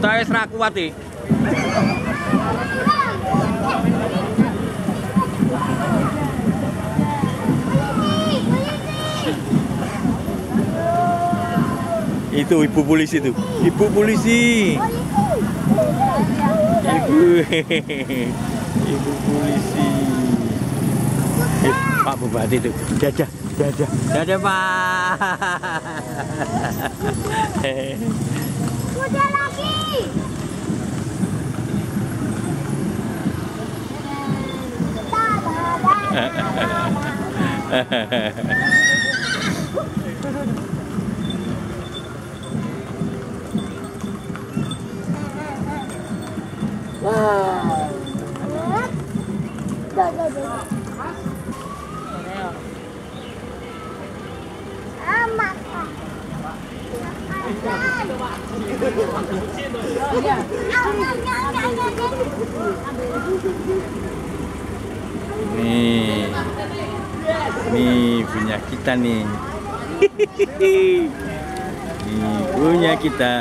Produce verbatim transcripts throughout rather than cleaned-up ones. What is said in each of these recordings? Wedoknya serak kuat nih. Itu ibu polisi tuh. Ibu polisi. Ibu. Ibu polisi. Eh, Pak Bupati tuh. Dadah, dadah. Dadah, Pak. Udah lagi. Wow. Go, go, go. Nih, nih punya kita nih. Nih punya kita.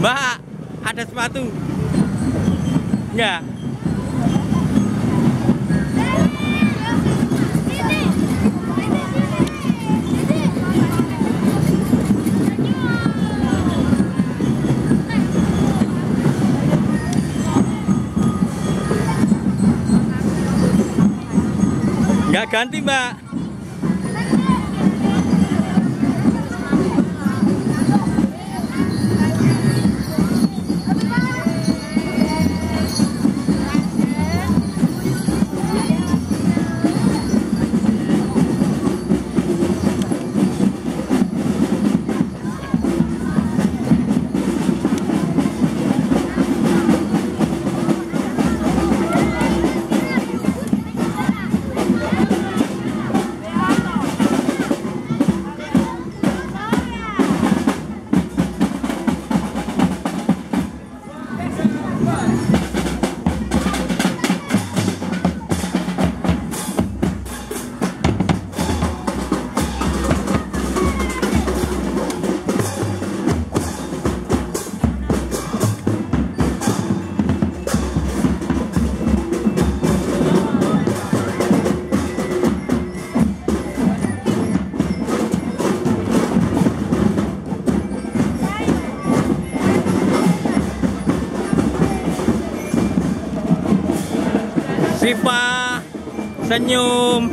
Mbak, ada sepatu? Enggak. Enggak ganti, Mbak. Sipa, senyum. Bye.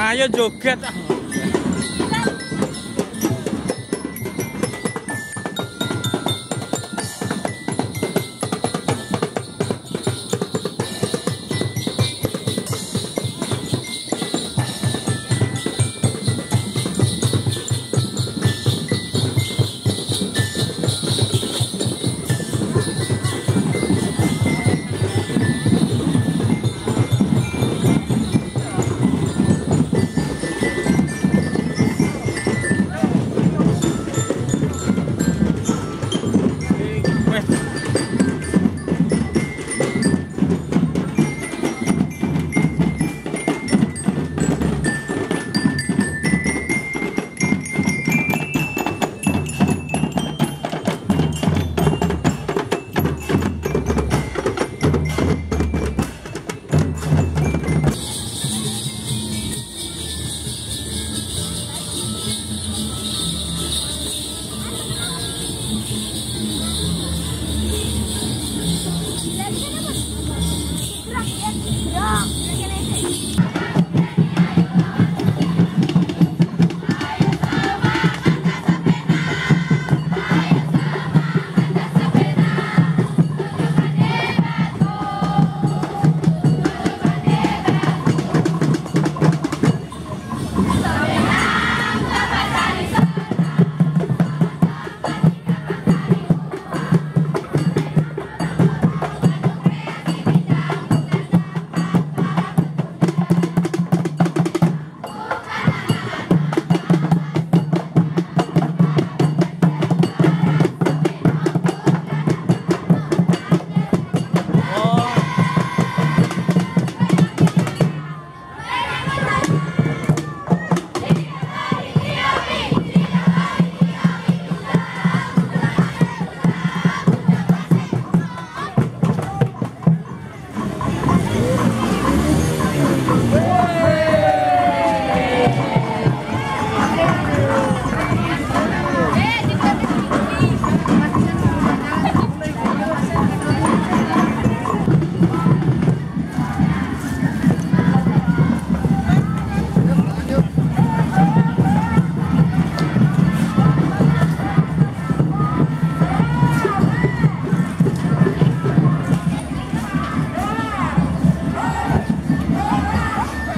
Ayo joget.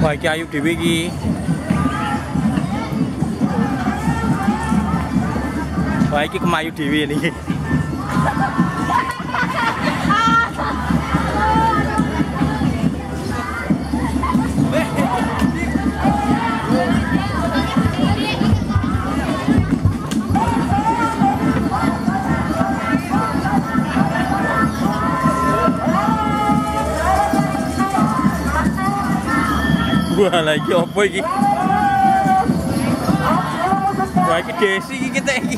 Wah, iki ayu dhewe iki. Wah, iki kemayu dhewe niki. Wah, lagi apa ini? Wah, ini desi kita ini.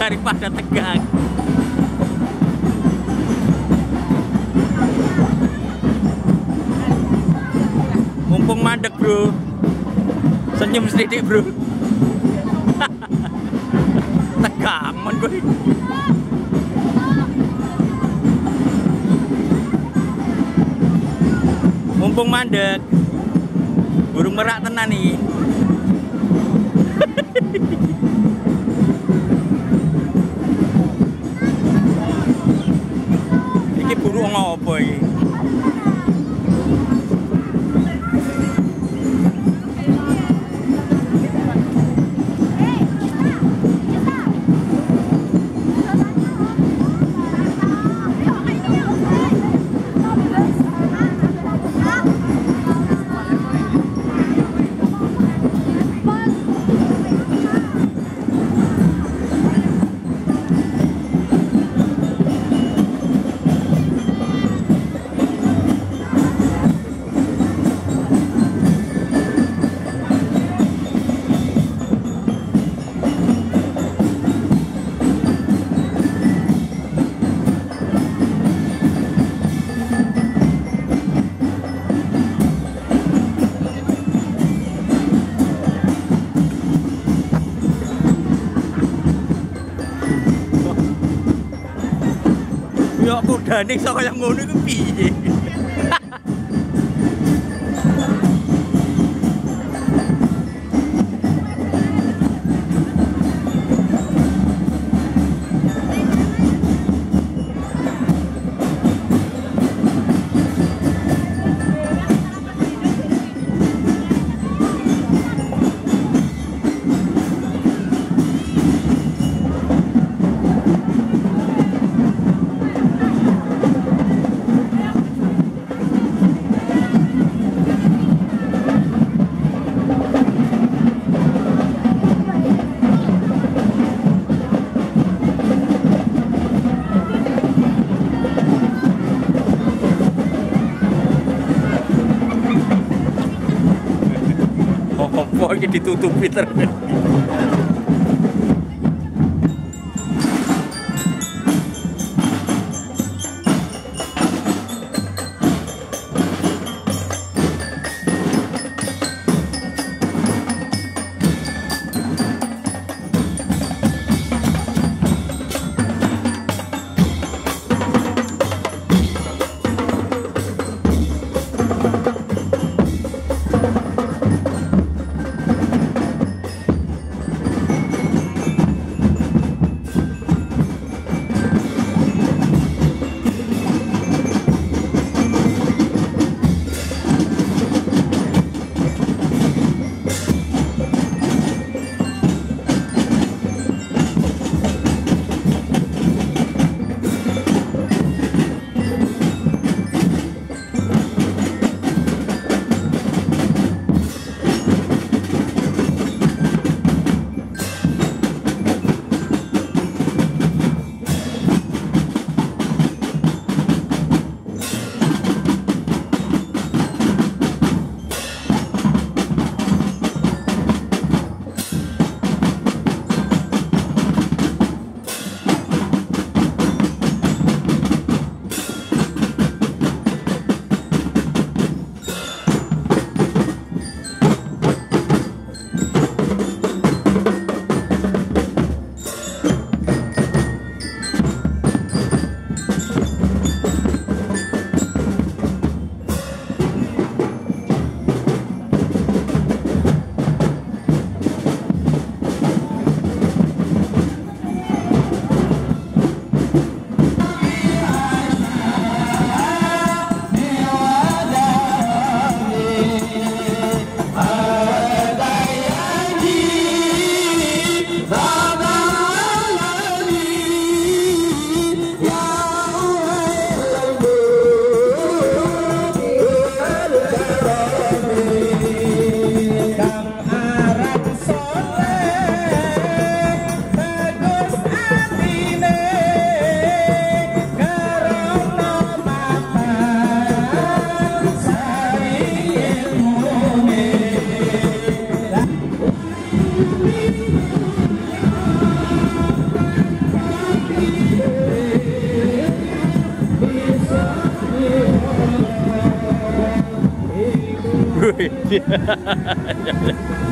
Daripada tegang. Mumpung mandek, bro. Senyum sedikit, bro. Naman ko rin. Mumpung mandek, burung merak tenan nih. Iki burung ngopo iki? Kok budane iso kaya ngono iku piye? Pokoknya ditutupi terus.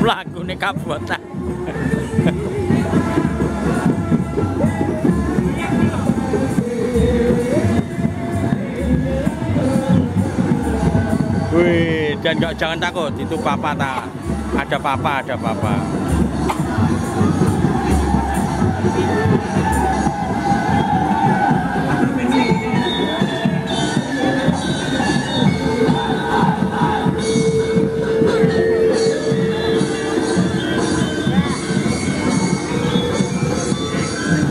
Lagu ini kabuatan. Wih, dan gak, jangan takut, itu papa tak ada papa, ada papa.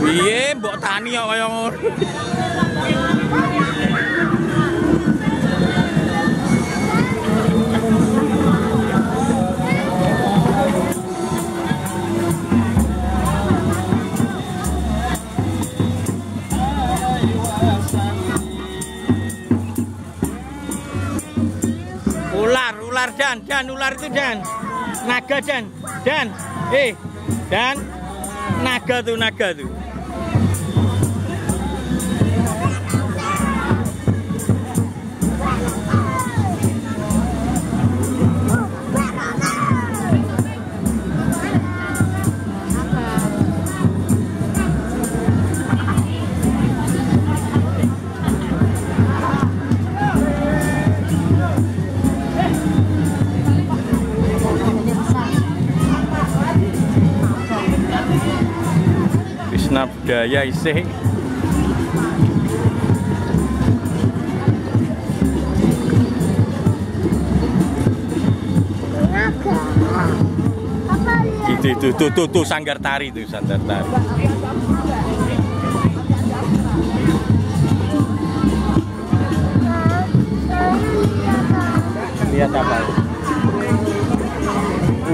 Iya, mbok tani kok kaya ngono. Ular dan dan ular itu dan naga dan dan eh dan naga tuh naga tuh budaya isih itu itu tuh tuh tuh sanggar tari tuh sanggar tari lihat apa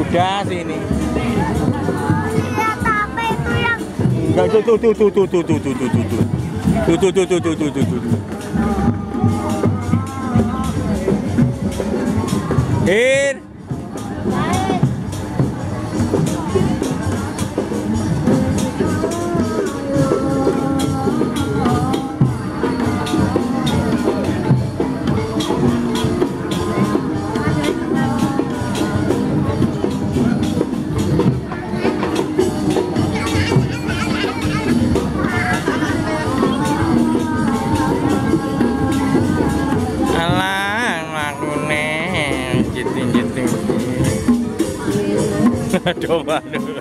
udah sini. Tuh tuh tuh tuh tuh tuh tuh tuh tuh tuh tuh tuh tuh tuh tuh tuh tuh tuh. Air. Aduh, aduh.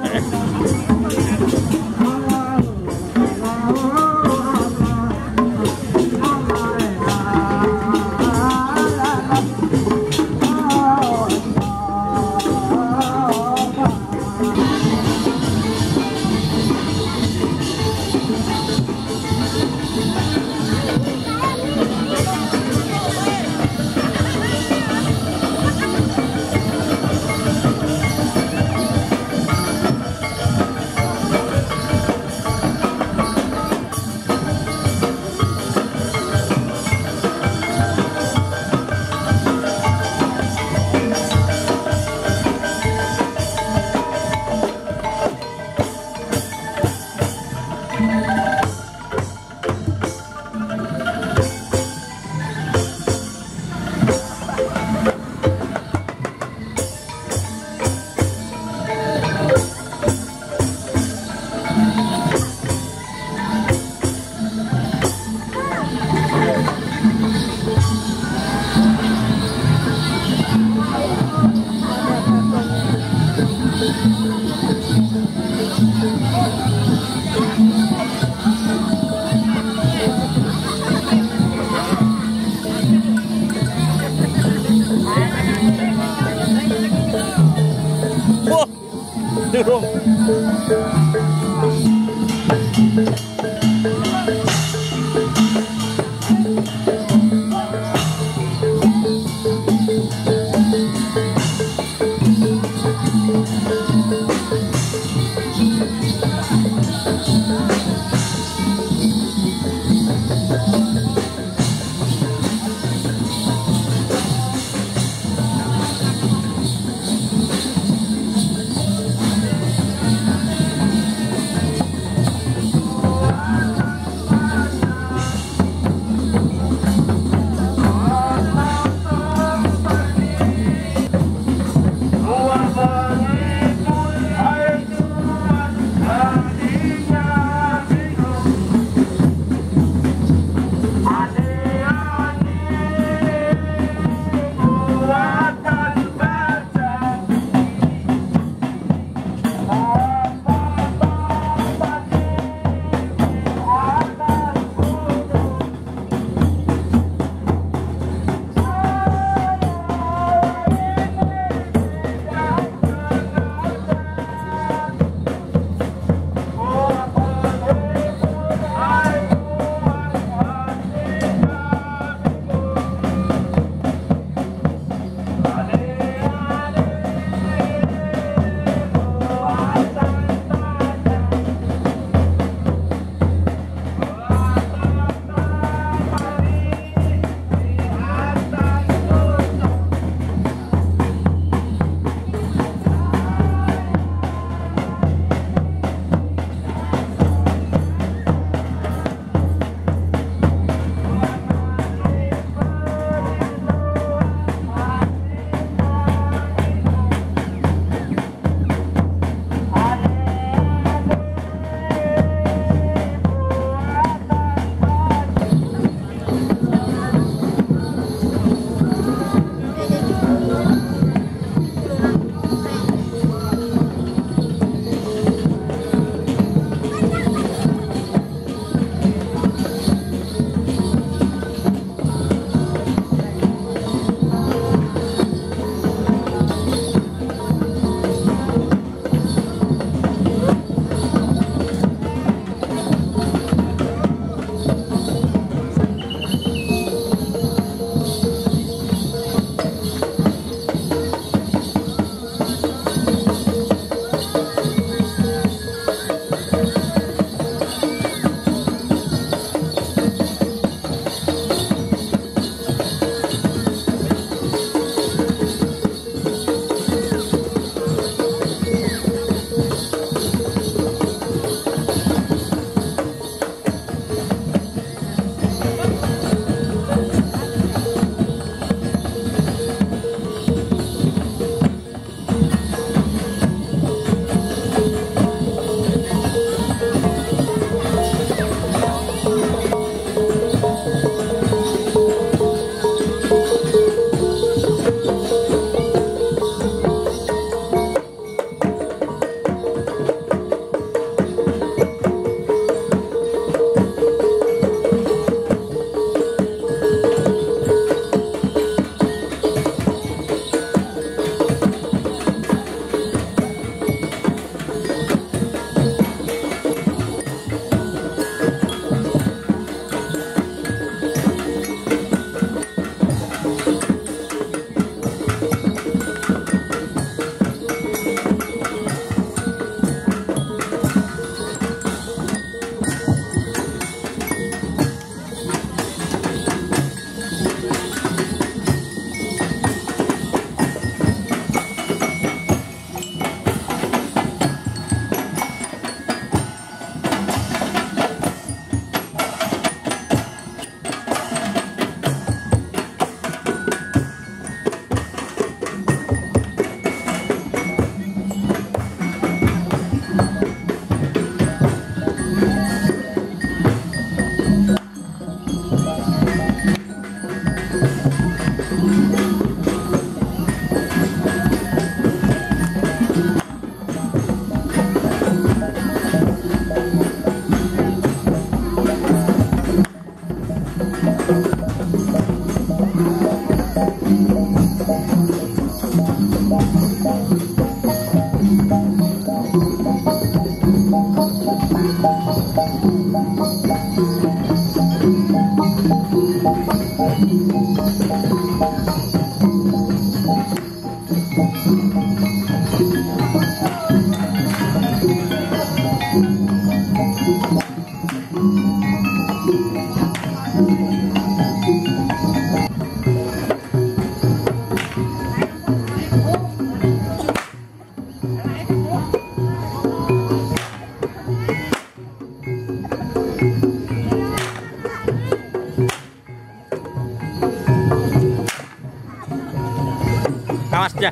aja.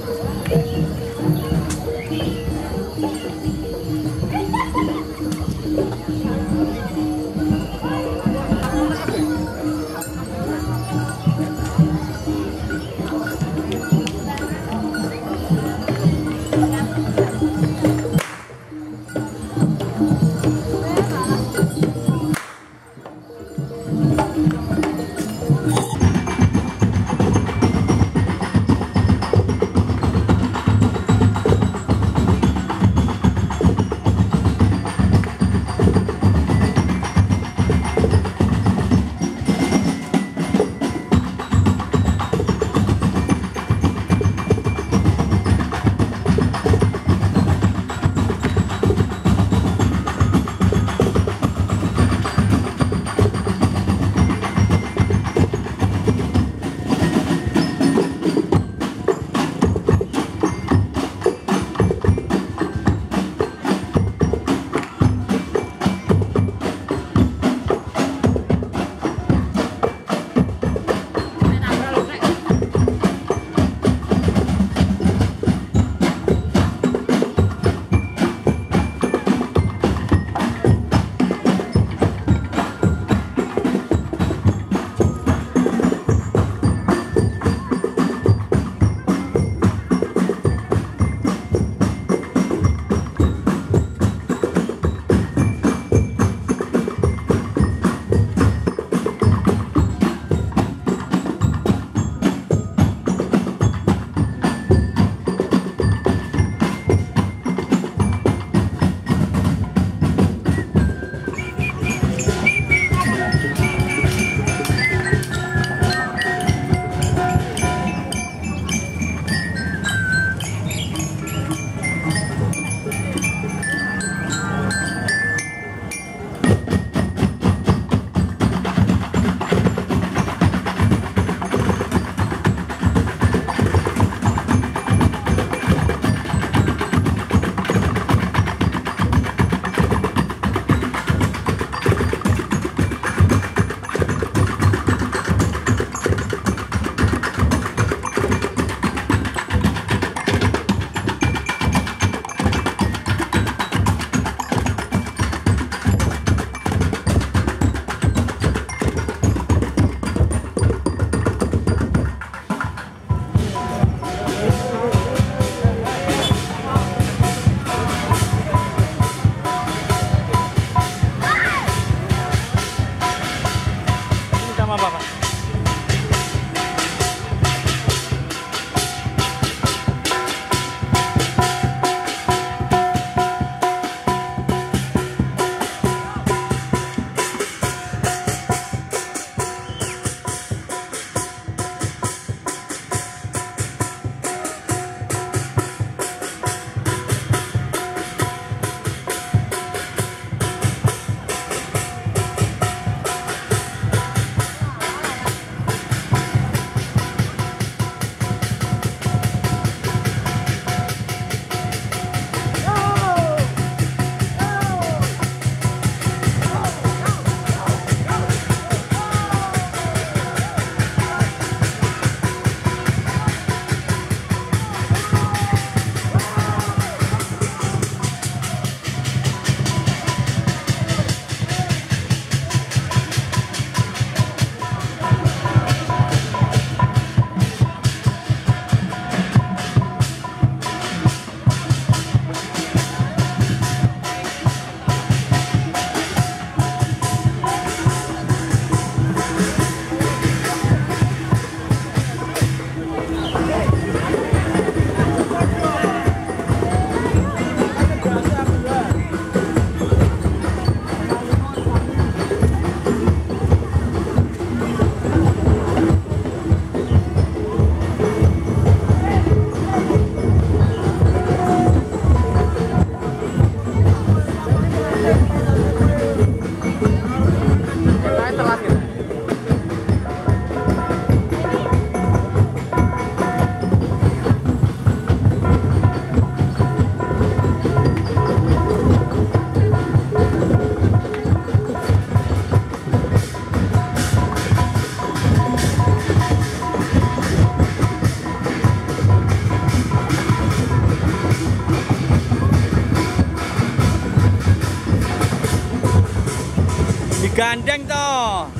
Gandeng toh.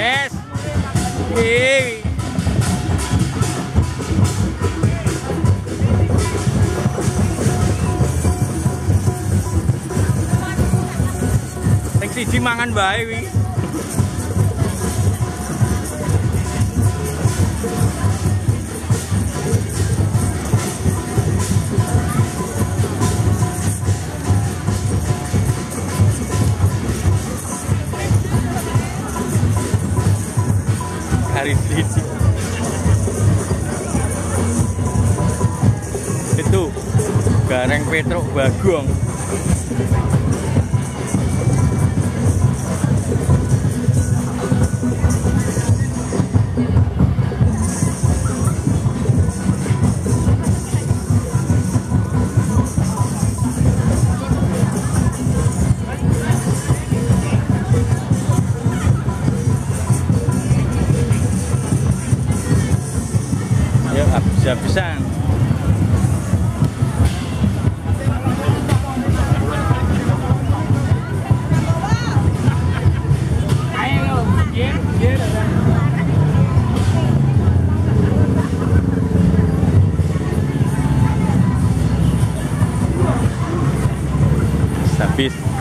Yes. Hey. Sing siji mangan bae kuwi. Itu gareng Petruk Bagong. Habis-habisan habis.